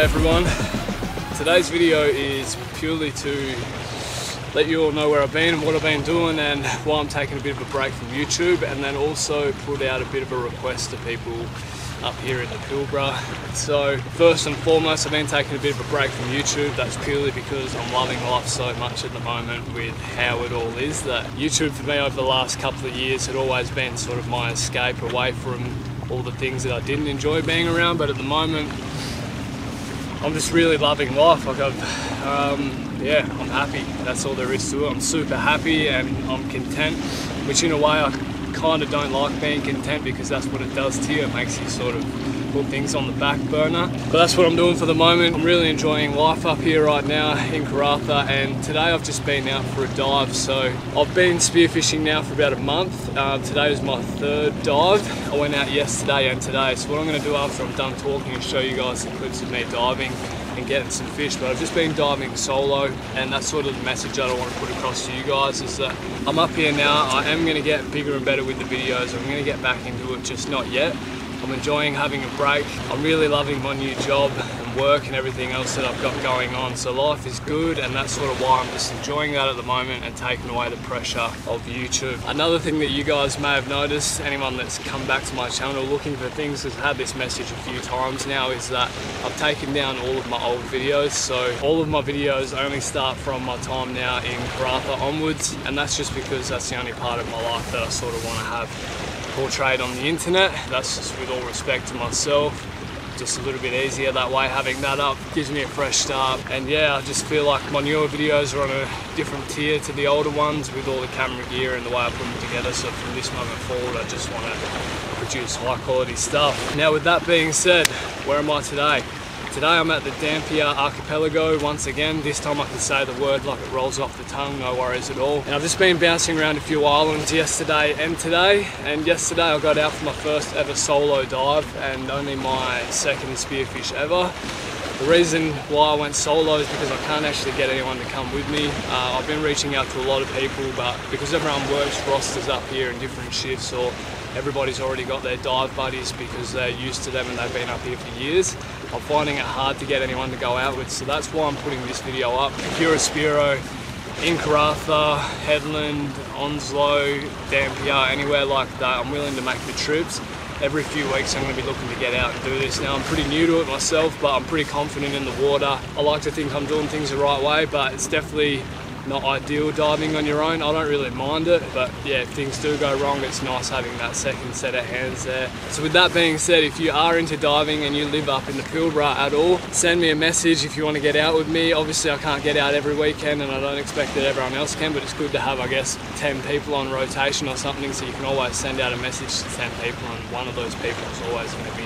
G'day everyone. Today's video is purely to let you all know where I've been and what I've been doing and why I'm taking a bit of a break from YouTube, and then also put out a bit of a request to people up here in the Pilbara. So first and foremost, I've been taking a bit of a break from YouTube. That's purely because I'm loving life so much at the moment with how it all is, that YouTube for me over the last couple of years had always been sort of my escape away from all the things that I didn't enjoy being around. But at the moment I'm just really loving life. Like I'm happy. That's all there is to it. I'm super happy and I'm content, which in a way I kind of don't like being content, because that's what it does to you. It makes you sort of put things on the back burner. But that's what I'm doing for the moment. I'm really enjoying life up here right now in Karratha, and today I've just been out for a dive. So I've been spearfishing now for about a month. Today is my third dive. I went out yesterday and today. So what I'm going to do after I'm done talking is show you guys the clips of me diving and getting some fish. But I've just been diving solo, and that's sort of the message that I want to put across to you guys, is that I'm up here now. I am going to get bigger and better with the videos. I'm going to get back into it, just not yet. I'm enjoying having a break. I'm really loving my new job and work and everything else that I've got going on. So life is good, and that's sort of why I'm just enjoying that at the moment and taking away the pressure of YouTube. Another thing that you guys may have noticed, anyone that's come back to my channel looking for things has had this message a few times now, is that I've taken down all of my old videos. So all of my videos only start from my time now in Karratha onwards, and that's just because that's the only part of my life that I sort of want to have portrayed on the internet. That's just with all respect to myself, just a little bit easier that way. Having that up gives me a fresh start, and yeah, I just feel like my newer videos are on a different tier to the older ones with all the camera gear and the way I put them together. So from this moment forward I just want to produce high quality stuff. Now with that being said, where am I today? Today I'm at the Dampier Archipelago once again. This time I can say the word like it rolls off the tongue, no worries at all. And I've just been bouncing around a few islands yesterday and today. And yesterday I got out for my first ever solo dive and only my second spearfish ever. The reason why I went solo is because I can't actually get anyone to come with me. I've been reaching out to a lot of people, but because everyone works rosters up here in different shifts, or everybody's already got their dive buddies because they're used to them and they've been up here for years, I'm finding it hard to get anyone to go out with. So that's why I'm putting this video up. Pura Spiro in Karratha, Hedland, Onslow, Dampier, anywhere like that, I'm willing to make the trips. Every few weeks I'm going to be looking to get out and do this. Now I'm pretty new to it myself, but I'm pretty confident in the water. I like to think I'm doing things the right way, but it's definitely not ideal diving on your own. I don't really mind it, but yeah, if things do go wrong, it's nice having that second set of hands there. So with that being said, if you are into diving and you live up in the Pilbara at all, send me a message if you want to get out with me. Obviously I can't get out every weekend, and I don't expect that everyone else can, but it's good to have, I guess, 10 people on rotation or something, so you can always send out a message to 10 people, and one of those people is always going to be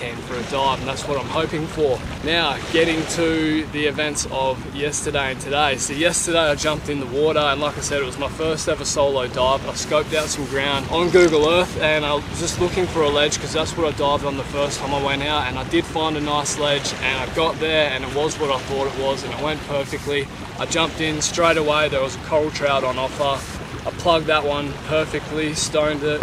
keen for a dive, and that's what I'm hoping for. Now getting to the events of yesterday and today. So yesterday I jumped in the water, and like I said, it was my first ever solo dive. I scoped out some ground on Google Earth, and I was just looking for a ledge because that's what I dived on the first time I went out, and I did find a nice ledge, and I got there and it was what I thought it was, and it went perfectly. I jumped in straight away. There was a coral trout on offer. I plugged that one perfectly, stoned it.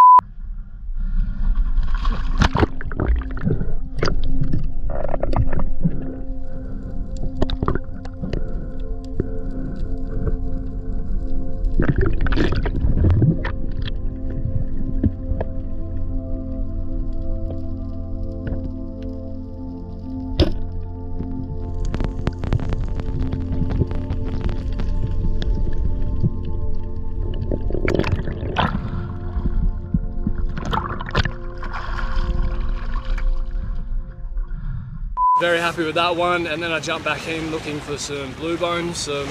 Very happy with that one, and then I jumped back in looking for some blue bone, some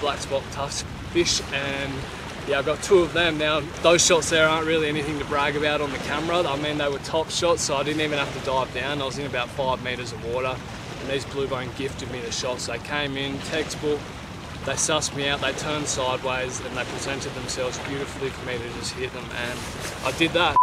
black spot tusk fish, and yeah, I got two of them. Now those shots there aren't really anything to brag about on the camera. I mean, they were top shots, so I didn't even have to dive down. I was in about 5 meters of water, and these blue bone gifted me the shots. They came in textbook, they sussed me out, they turned sideways, and they presented themselves beautifully for me to just hit them, and I did that.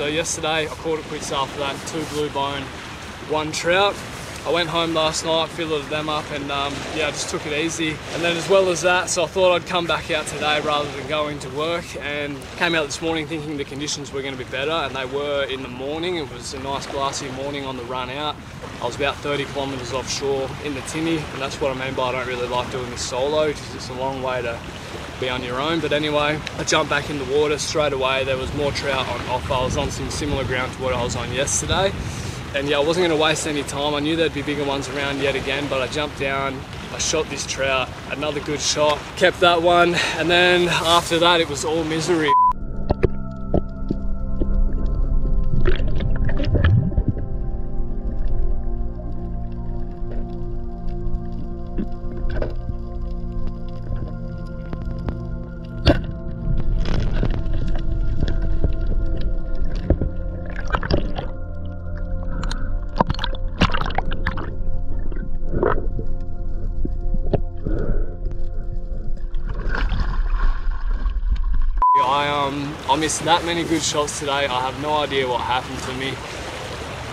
So yesterday I caught it quits after that, 2 bluebone, 1 trout. I went home last night, filleted them up, and yeah, I just took it easy. And then as well as that, so I thought I'd come back out today rather than going to work, and came out this morning thinking the conditions were going to be better, and they were in the morning. It was a nice glassy morning on the run out. I was about 30 kilometres offshore in the tinny, and that's what I mean by I don't really like doing this solo, because it's a long way to be on your own. But anyway, I jumped back in the water straight away. There was more trout on offer. I was on some similar ground to what I was on yesterday. And yeah, I wasn't going to waste any time. I knew there'd be bigger ones around yet again, but I jumped down, I shot this trout, another good shot, kept that one, and then after that it was all misery. I missed that many good shots today. I have no idea what happened to me.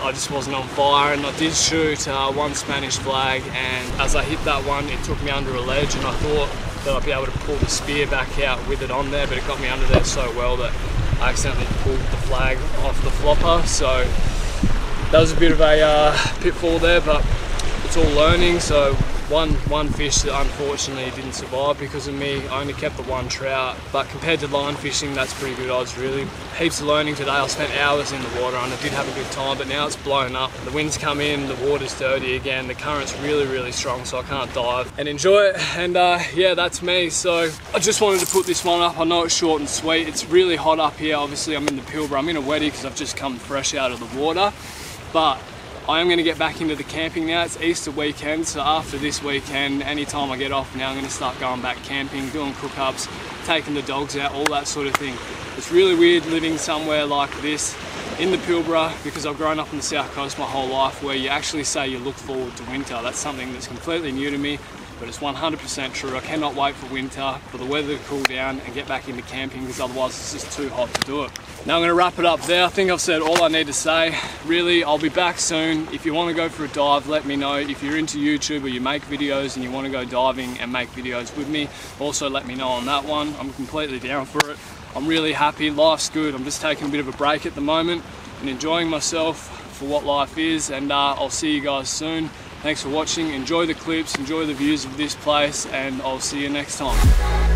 I just wasn't on fire, and I did shoot one Spanish flag, and as I hit that one it took me under a ledge, and I thought that I'd be able to pull the spear back out with it on there, but it got me under there so well that I accidentally pulled the flag off the flopper. So that was a bit of a pitfall there, but it's all learning. So one fish that unfortunately didn't survive because of me. I only kept the 1 trout, but compared to line fishing, that's pretty good odds really. Heaps of learning today. I spent hours in the water and I did have a good time, but now it's blown up. The wind's come in, the water's dirty again, the current's really strong, so I can't dive and enjoy it. And yeah, that's me. So I just wanted to put this one up. I know it's short and sweet. It's really hot up here. Obviously I'm in the Pilbara, I'm in a wetty because I've just come fresh out of the water, but I am going to get back into the camping now. It's Easter weekend, so after this weekend, anytime I get off now, I'm going to start going back camping, doing cook-ups, taking the dogs out, all that sort of thing. It's really weird living somewhere like this in the Pilbara, because I've grown up on the South Coast my whole life, where you actually say you look forward to winter. That's something that's completely new to me, but it's 100% true. I cannot wait for winter, for the weather to cool down and get back into camping, because otherwise it's just too hot to do it. Now I'm going to wrap it up there. I think I've said all I need to say. Really, I'll be back soon. If you want to go for a dive, let me know. If you're into YouTube or you make videos and you want to go diving and make videos with me, also let me know on that one. I'm completely down for it. I'm really happy. Life's good. I'm just taking a bit of a break at the moment and enjoying myself for what life is, and I'll see you guys soon. Thanks for watching. Enjoy the clips, enjoy the views of this place, and I'll see you next time.